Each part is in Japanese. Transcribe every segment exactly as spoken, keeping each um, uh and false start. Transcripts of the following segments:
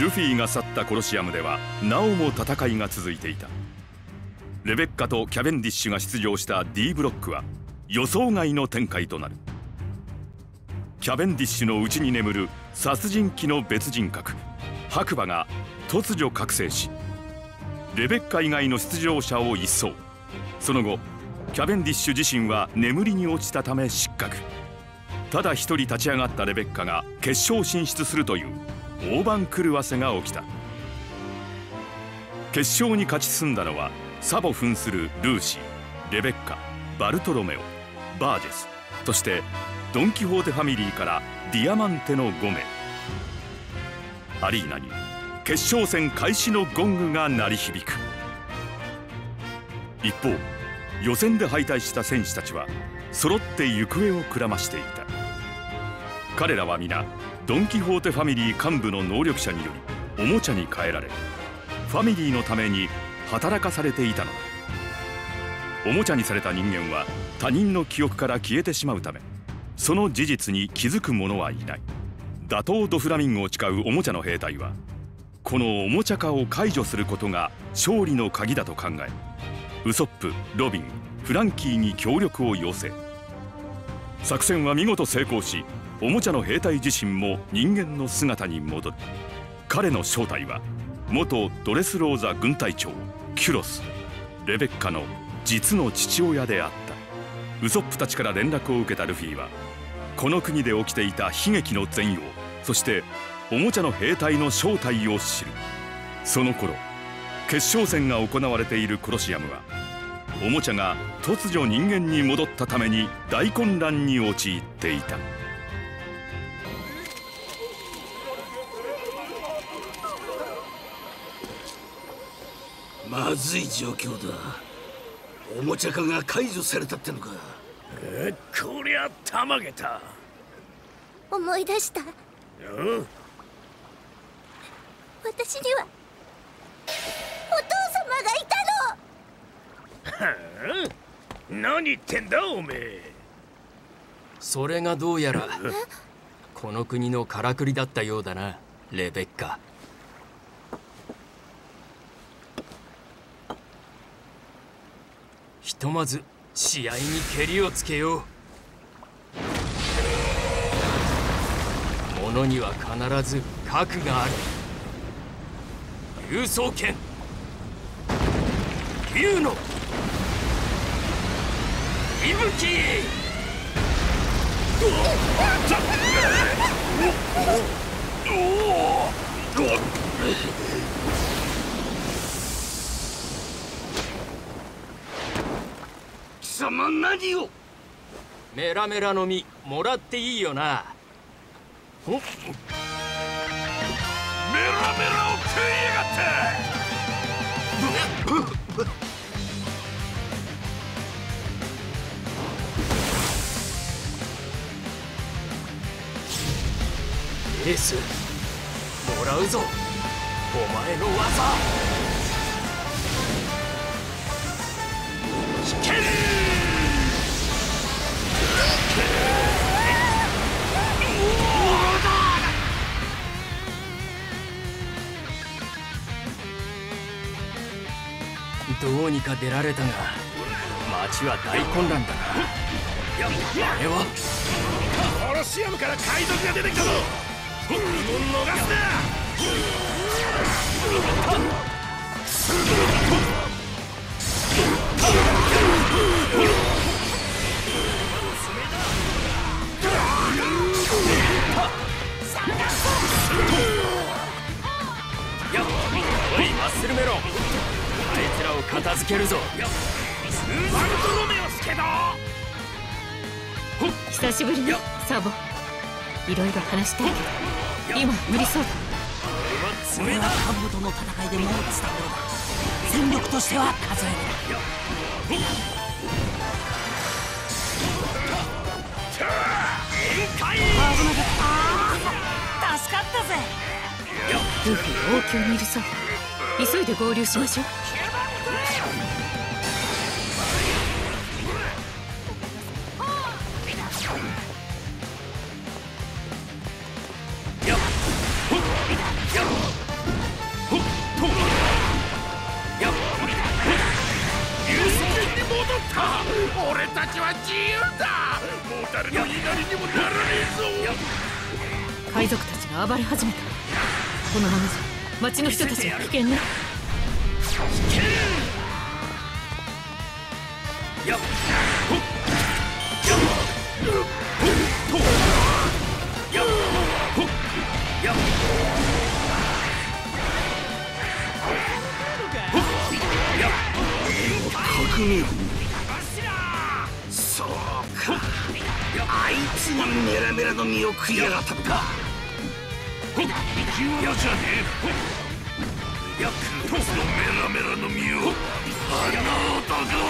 ルフィが去ったコロシアムではなおも戦いが続いていた。レベッカとキャベンディッシュが出場した D ブロックは予想外の展開となる。キャベンディッシュの内に眠る殺人鬼の別人格白馬が突如覚醒し、レベッカ以外の出場者を一掃。その後キャベンディッシュ自身は眠りに落ちたため失格。ただ一人立ち上がったレベッカが決勝進出するという大番狂わせが起きた。決勝に勝ち進んだのはサボ扮するルーシー、レベッカ、バルトロメオ、バージェス、そしてドン・キホーテファミリーからディアマンテのご名。アリーナに決勝戦開始のゴングが鳴り響く。一方予選で敗退した選手たちは揃って行方をくらましていた。彼らは皆ドン・キホーテファミリー幹部の能力者によりおもちゃに変えられ、ファミリーのために働かされていたのだ。おもちゃにされた人間は他人の記憶から消えてしまうため、その事実に気づく者はいない。打倒ドフラミンゴを誓うおもちゃの兵隊はこのおもちゃ化を解除することが勝利の鍵だと考え、ウソップ、ロビン、フランキーに協力を要請。作戦は見事成功し、おもちゃの兵隊自身も人間の姿に戻る。彼の正体は元ドレスローザ軍隊長キュロス、レベッカの実の父親であった。ウソップたちから連絡を受けたルフィはこの国で起きていた悲劇の全容、そしておもちゃの兵隊の正体を知る。その頃決勝戦が行われているコロシアムはおもちゃが突如人間に戻ったために大混乱に陥っていた。まずい状況だ。おもちゃ化が解除されたってのか。えこりゃたまげた。思い出した。うん、私にはお父様がいたの。はあ、何言ってんだおめえ。それがどうやらこの国のからくりだったようだな、レベッカ。ひとまず試合にけりをつけよう。ものには必ず核がある。竜装剣、竜の息吹。おお貴様何を。メラメラの実もらっていいよな。おメラメラを食いやがってエースもらうぞお前の技。引けるどうにか出られたが街は大混乱だな。あれはコロシアムから海賊が出てきたぞ。逃すな。おいマッスルメロン、あいつらを片付けるぞ。バルトロメオスケだ。久しぶりにサボ、いろいろ話したいけど今無理そうだ。それはカブとの戦いでもう伝える。戦力としては数えない。危なかった。助かったぜ。ルフィ王宮にいるそうだ。急いで合流しましょう。俺たちは自由だ。モータルの言いなりにもならねえぞ。海賊たちが暴れ始めた。このままじゃ町の人たちは危険ね。危険。やっほっやっほっやっほっそうか、あいつがメラメラの身を食いやがったのか。ほっ、一応じゃねえ。ほっ、このメラメラの身をあの男は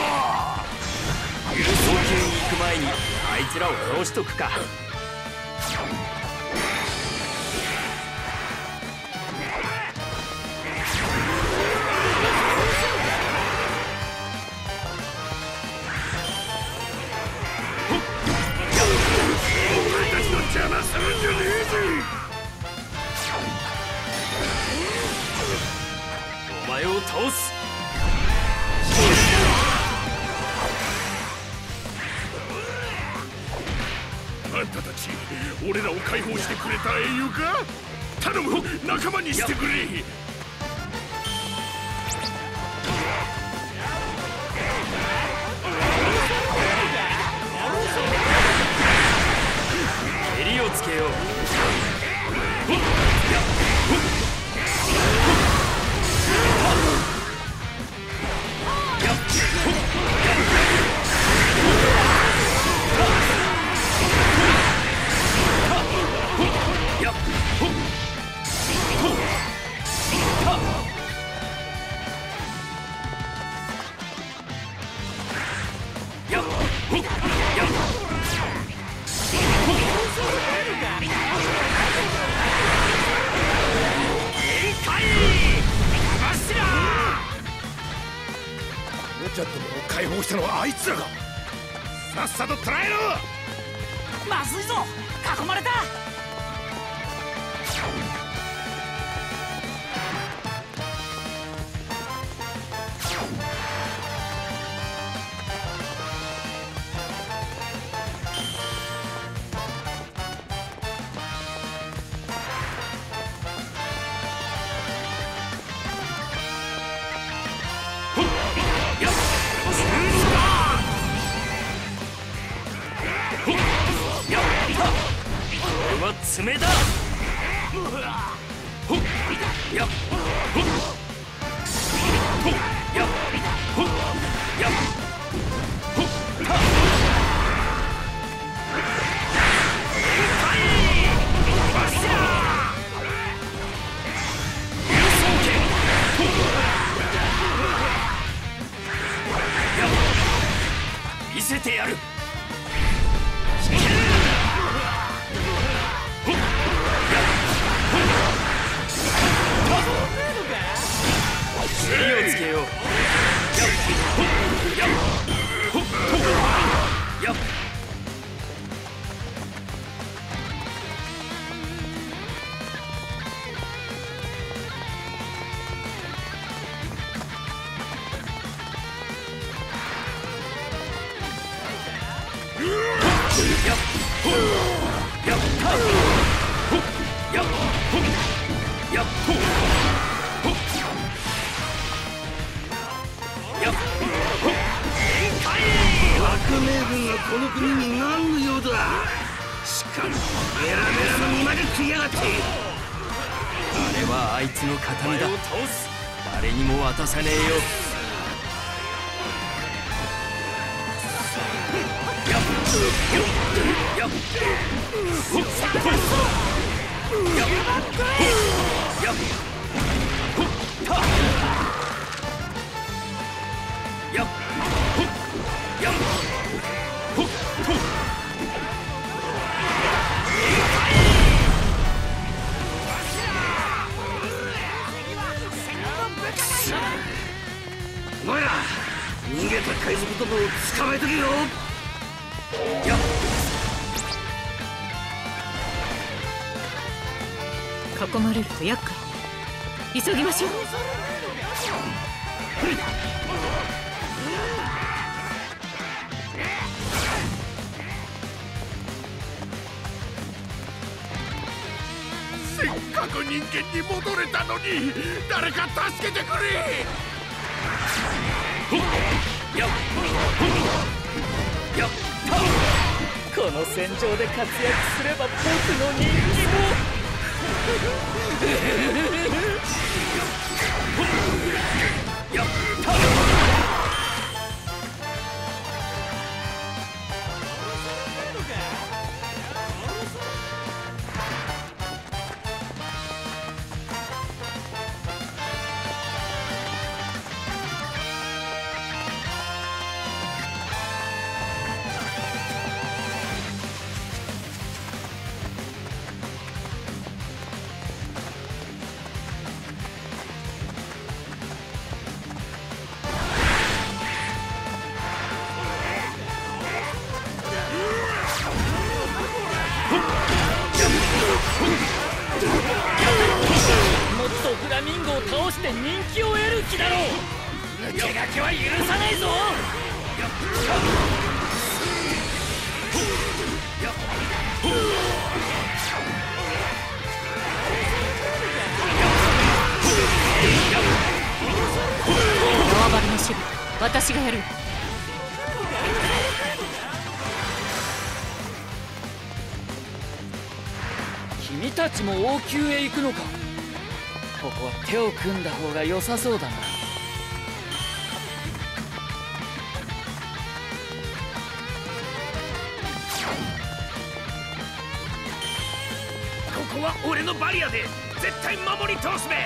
早急に行く前にあいつらを殺しとくか。お前を倒す。あんたたち、俺らを解放してくれた英雄か。頼む、仲間にしてくれ。襟をつけよう。ジャッドを解放したのはあいつらだ。さっさと捕らえろ。まずいぞ、囲まれた。爪だ。ほっやっほっほっやっほっやっほっはっ見せてやる。襟をつけよう。革命軍がこの国に何の用だ。しかもメラメラの身まで食いやがって。あれはあいつの形見だ。誰にも渡さねえよ。やっやっやっお前ら、逃げた海賊どもを捕まえとけよ。やっ囲まれると厄介。急ぎましょう。過去人間に戻れたのに誰か助けてくれ。この戦場で活躍すれば僕の人気もやった私がやる。君たちも王宮へ行くのか。ここは手を組んだ方が良さそうだな。ここは俺のバリアで絶対守り通すべ。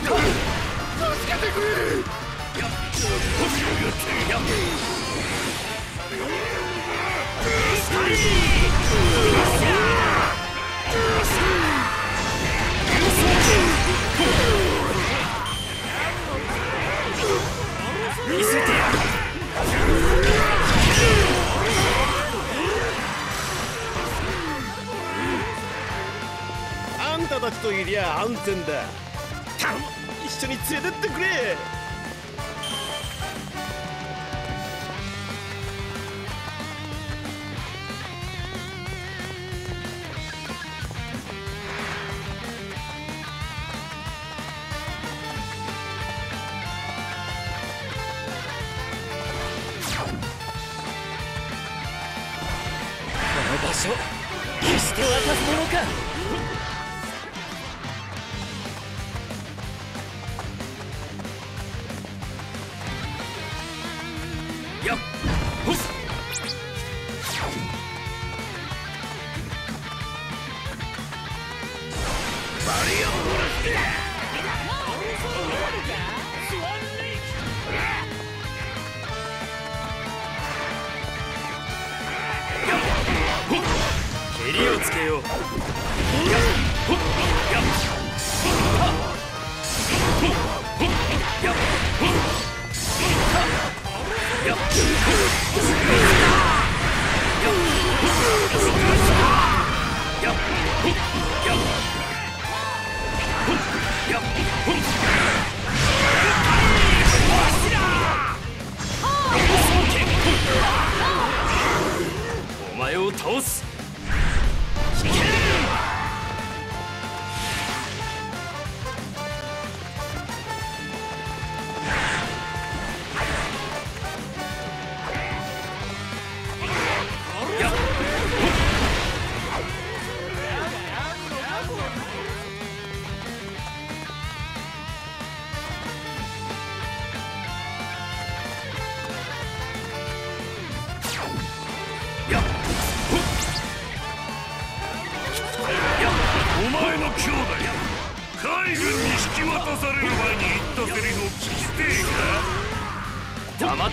助けてくれ。見せてやる。あんたたちといりゃ安全だ。頼む、一緒に連れてってくれ。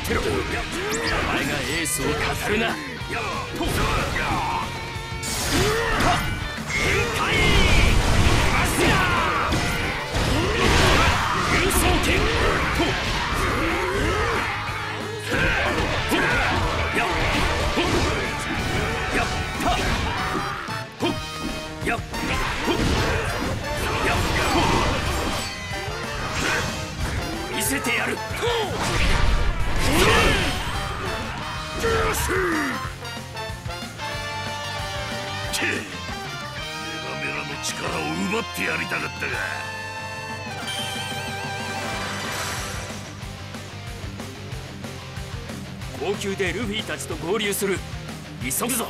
急げ。せてやる。メラメラの力を奪ってやりたかったが。王宮でルフィたちと合流する。急ぐぞ。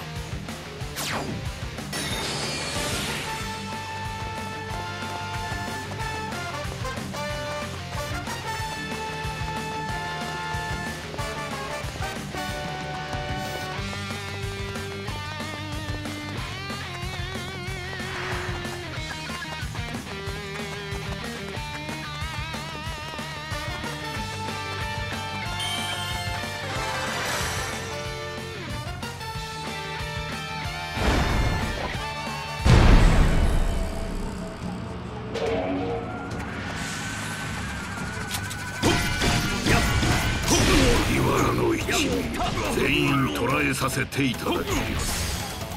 全員捕らえさせていただきます。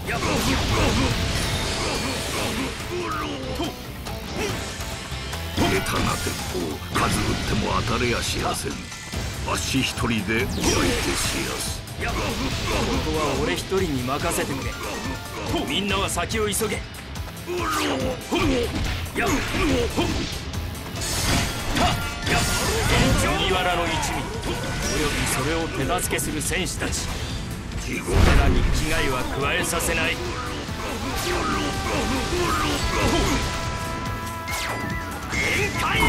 下手な鉄砲数打っても当たれやしやせん。わし一人でお相手しやす。ここは俺一人に任せてくれ。みんなは先を急げ。麦わらの一味およびそれを手助けする戦士たち、さらに危害は加えさせない。限界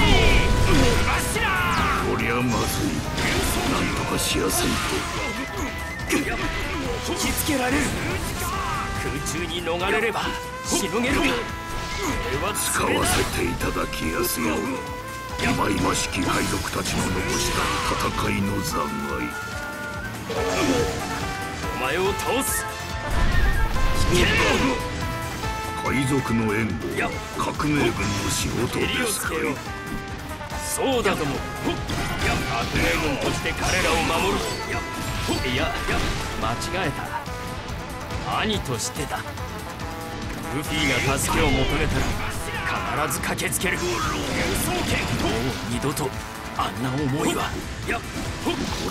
こりゃまずい。何とかしやすいと引きつけられる。空中に逃れればしのげる。使わせていただきやすよう。忌々しき海賊たちの残した戦いの残骸、お前を倒す。海賊の援護は革命軍の仕事ですから。そうだとも。革命軍として彼らを守る。いや、間違えた。兄としてだ。ルフィが助けを求めたら必ず駆けつける。もう二度とあんな思いは。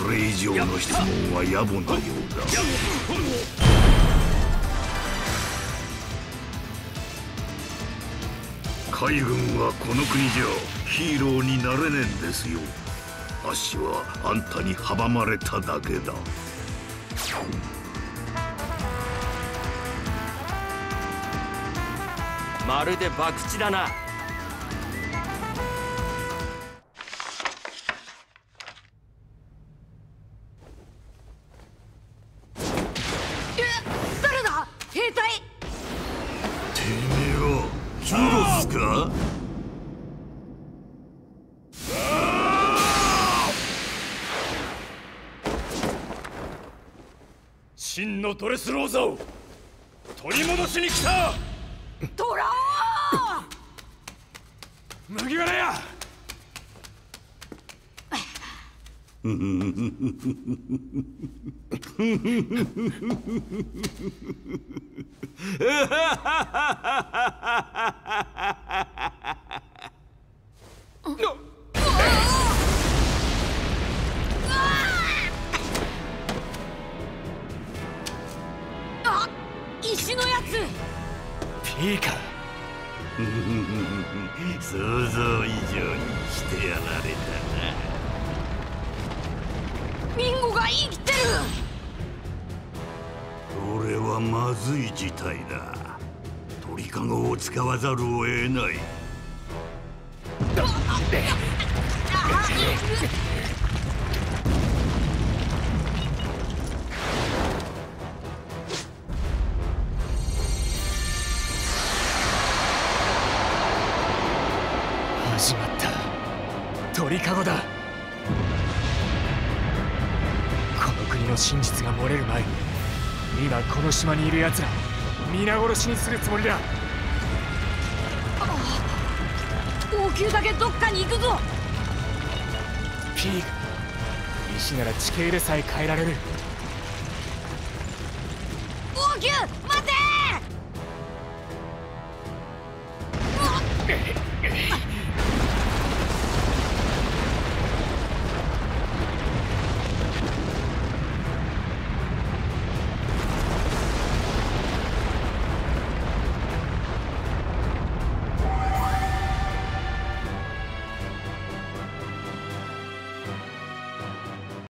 これ以上の質問は野暮なようだ。海軍はこの国じゃヒーローになれねえんですよ。あっしはあんたに阻まれただけだ。まるで博打だな。え、誰だ？兵隊。てめえはヒーローズか？真のドレスローザを取り戻しに来た。トラー麦わらや。あっ、石のやつ。いいか。想像以上にしてやられたな。ミンゴが生きてる。これはまずい事態だ。鳥かごを使わざるを得ない。しまった。鳥かごだ。この国の真実が漏れる前に、今この島にいる奴ら皆殺しにするつもりだ。王宮だけどっかに行くぞ。ピーク、石なら地形でさえ変えられる。王宮、ま